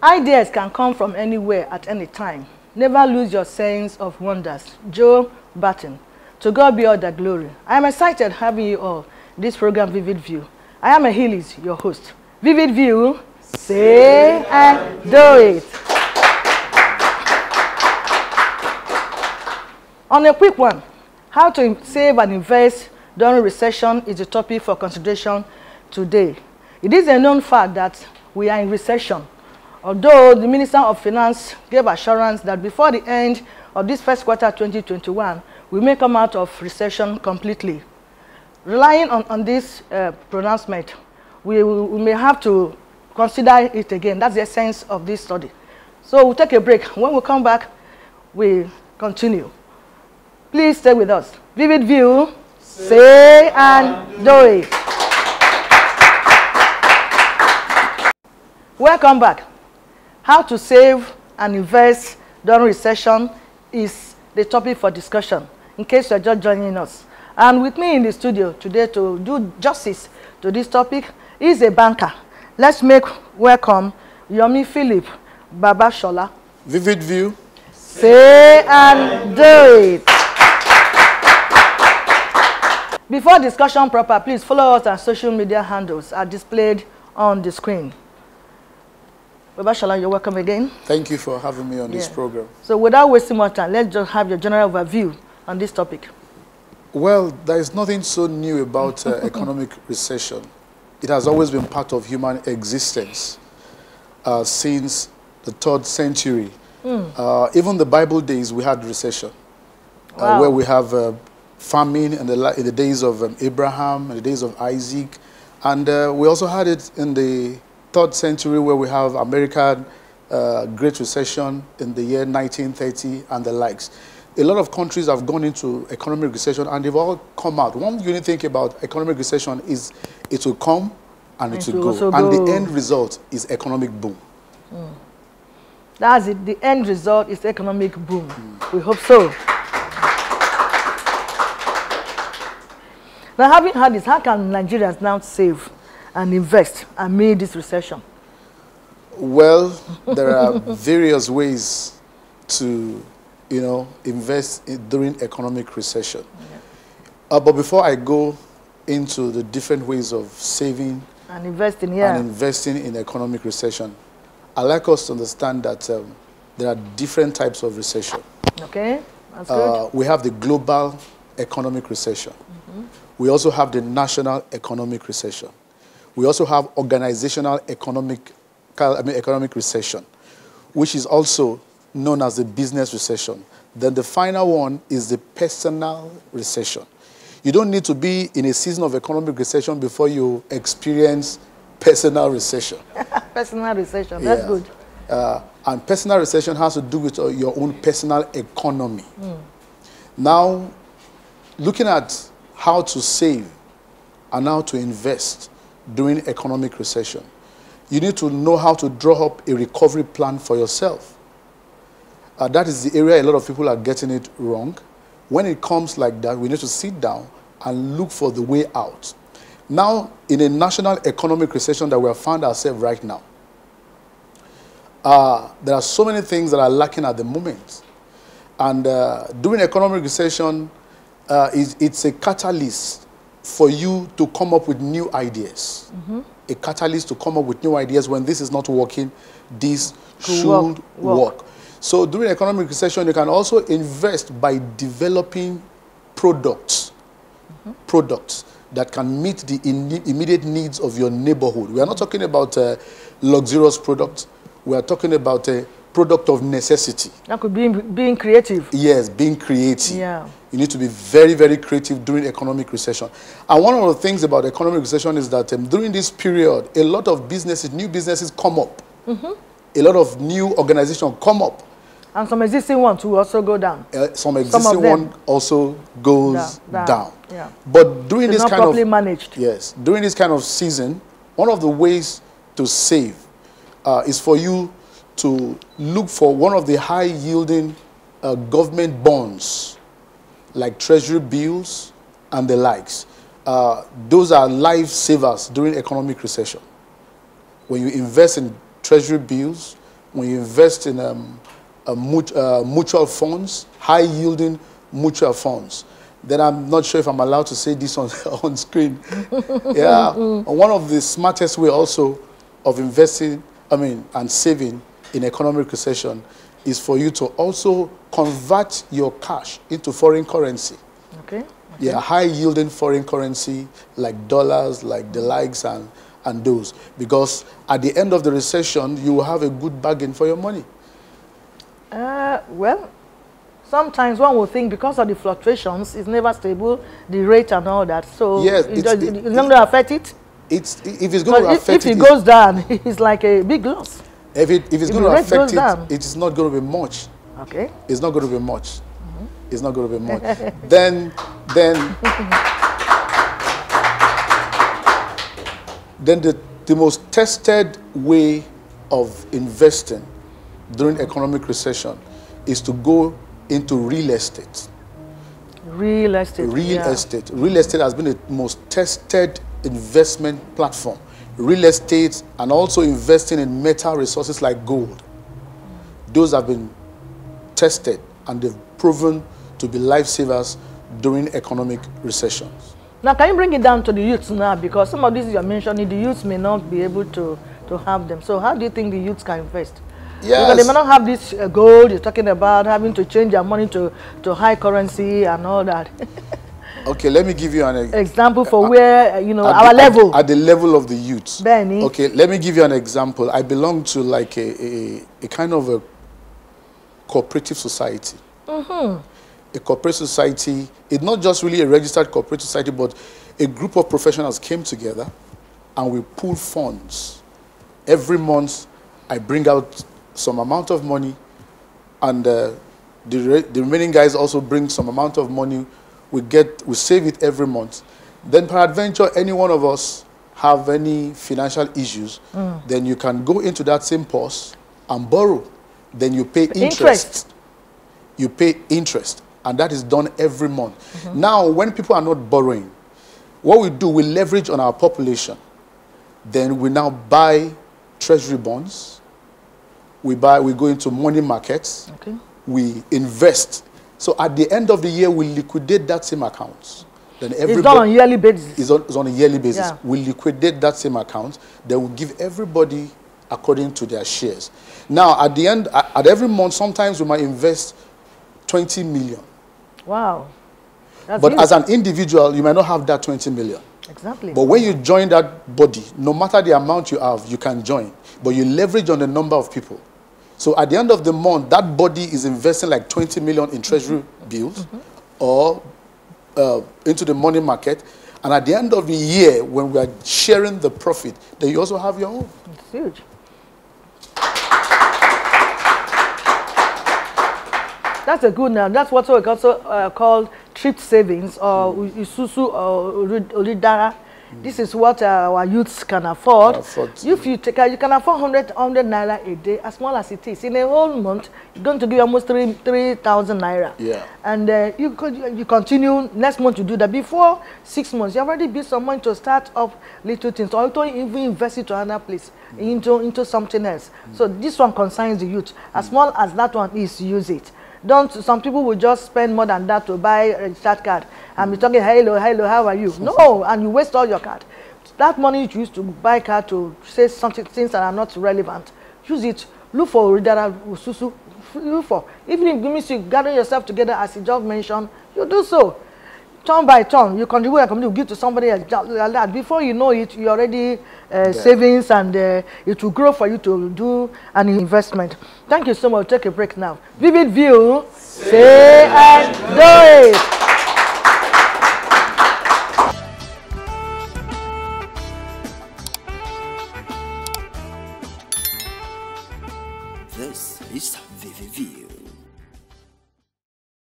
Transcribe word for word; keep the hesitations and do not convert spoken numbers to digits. Ideas can come from anywhere at any time. Never lose your sense of wonders. Joe Barton. To God be all the glory. I am excited having you all. This program, Vivid View. I am EHILIZ, your host. Vivid View, say and do it. On a quick one, how to save and invest during recession is the topic for consideration today. It is a known fact that we are in recession. Although the Minister of Finance gave assurance that before the end of this first quarter twenty twenty-one, we may come out of recession completely. Relying on, on this uh, pronouncement, we, we may have to consider it again. That's the essence of this study. So we'll take a break. When we come back, we continue. Please stay with us. Vivid View, say, say and do, do it. Welcome back. How to save and invest during recession is the topic for discussion, in case you're just joining us. And with me in the studio today to do justice to this topic is a banker. Let's make welcome Yomi Philip Babashola. Vivid View. Say and do it. Before discussion proper, please follow us on social media handles are displayed on the screen. Babashola, you're welcome again. Thank you for having me on yeah. this program. So without wasting more time, let's just have your general overview on this topic. Well, there is nothing so new about uh, economic recession. It has always been part of human existence uh, since the third century. Mm. Uh, even the Bible days, we had recession, wow. uh, where we have uh, famine in the, in the days of um, Abraham, in the days of Isaac. And uh, we also had it in the third century, where we have American uh, Great Recession in the year nineteen thirty and the likes. A lot of countries have gone into economic recession and they've all come out. One unique thing about economic recession is it will come and it, it will go. And go. The end result is economic boom. Mm. That's it. The end result is economic boom. Mm. We hope so. Now, having had this, how can Nigerians now save and invest amid this recession? Well, there are various ways to you know, invest in during economic recession. Yeah. Uh, but before I go into the different ways of saving and investing, yeah. and investing in economic recession, I'd like us to understand that um, there are different types of recession. Okay, that's uh, good. We have the global economic recession. Mm-hmm. We also have the national economic recession. We also have organizational economic, I mean, economic recession, which is also known as the business recession. Then the final one is the personal recession. You don't need to be in a season of economic recession before you experience personal recession. Personal recession, that's yeah. good. Uh, and personal recession has to do with uh, your own personal economy. Mm. Now, looking at how to save and how to invest during economic recession, you need to know how to draw up a recovery plan for yourself. Uh, that is the area a lot of people are getting it wrong. When it comes like that, we need to sit down and look for the way out. Now, in a national economic recession that we have found ourselves right now, uh, there are so many things that are lacking at the moment. And uh, during economic recession, uh, it's, it's a catalyst for you to come up with new ideas. Mm-hmm. A catalyst to come up with new ideas. When this is not working, this to should work. work. work. So during economic recession, you can also invest by developing products, mm-hmm. products that can meet the immediate needs of your neighborhood. We are not talking about uh, luxurious products. We are talking about a product of necessity. That could be being creative. Yes, being creative. Yeah. You need to be very, very creative during economic recession. And one of the things about economic recession is that um, during this period, a lot of businesses, new businesses come up. Mm-hmm. A lot of new organizations come up. And some existing ones will also go down. Uh, some existing ones also goes down. down. down. Yeah. But during this kind of managed. Yes, during this kind of season, one of the ways to save uh, is for you to look for one of the high-yielding uh, government bonds, like treasury bills and the likes. Uh, those are lifesavers during economic recession. When you invest in treasury bills, We invest in um, a mut uh, mutual funds, high-yielding mutual funds. Then I'm not sure if I'm allowed to say this on, on screen. Yeah. One of the smartest way also of investing, I mean, and saving in economic recession is for you to also convert your cash into foreign currency. Okay. Okay. Yeah, high-yielding foreign currency like dollars, like the likes and, and those. Because at the end of the recession, you will have a good bargain for your money. Uh, well, sometimes one will think because of the fluctuations, it's never stable, the rate and all that. So yes, it, does, it, it, it's not going to affect it. It's, if it's going to if, affect if it, it goes down, it's like a big loss. If, it, if it's if going to affect it, down. It's not going to be much. Okay. It's not going to be much. Mm-hmm. It's not going to be much. then, then, then the, the most tested way of investing during economic recession is to go into real estate. Real estate. Real yeah. estate. Real estate has been the most tested investment platform. Real estate and also investing in metal resources like gold. Those have been tested and they've proven to be lifesavers during economic recessions. Now, can you bring it down to the youths now? Because some of these you're mentioning, the youths may not be able to, to have them. So how do you think the youths can invest? Yes. Because they may not have this uh, gold you're talking about, having to change their money to, to high currency and all that. Okay, let me give you an e example for uh, where, you know, our the, level. At, at the level of the youth. Benny. Okay, let me give you an example. I belong to like a, a, a kind of a cooperative society. Mm-hmm. A cooperative society, it's not just really a registered cooperative society, but a group of professionals came together and we pooled funds. Every month, I bring out some amount of money, and uh, the, re the remaining guys also bring some amount of money. We get, we save it every month. Then peradventure, any one of us have any financial issues, mm. then you can go into that same purse and borrow. Then you pay interest. interest. You pay interest, and that is done every month. Mm-hmm. Now, when people are not borrowing, what we do, we leverage on our population. Then we now buy treasury bonds. We buy, we go into money markets, okay. We invest. So at the end of the year, we liquidate that same account. Then everybody it's done on a yearly basis. It's on, it's on a yearly basis. Yeah. We liquidate that same account. Then we give everybody according to their shares. Now, at the end, at, at every month, sometimes we might invest twenty million. Wow. That's but huge. As an individual, you might not have that twenty million. Exactly. But when you join that body, no matter the amount you have, you can join. But you leverage on the number of people. So at the end of the month, that body is investing like twenty million in treasury mm-hmm. bills mm-hmm. or uh, into the money market. And at the end of the year, when we are sharing the profit, then you also have your own. It's huge. That's a good name. That's what's also uh, called thrift savings or mm. isusu or olidara. Mm. This is what uh, our youths can afford. Can afford if you take, uh, you can afford one hundred naira a day, as small as it is. In a whole month, you're going to give almost three three thousand naira. Yeah. And uh, you could you continue next month. You do that before six months. You already built some money to start up little things, or so even invest it to another place mm. into into something else. Mm. So this one concerns the youth. As mm. small as that one is, use it. Don't some people will just spend more than that to buy a card card and be talking hello, hello, how are you? No, and you waste all your card. That money you choose to buy card to say something things that are not relevant. Use it. Look for ususu. Look for even if it means you gather yourself together as you just mentioned, you do so. Turn by turn, you contribute and you give to somebody else. Before you know it, you already uh, savings and uh, it will grow for you to do an investment. Thank you so much. Take a break now. Vivid View, say, say and do it. This is Vivid View.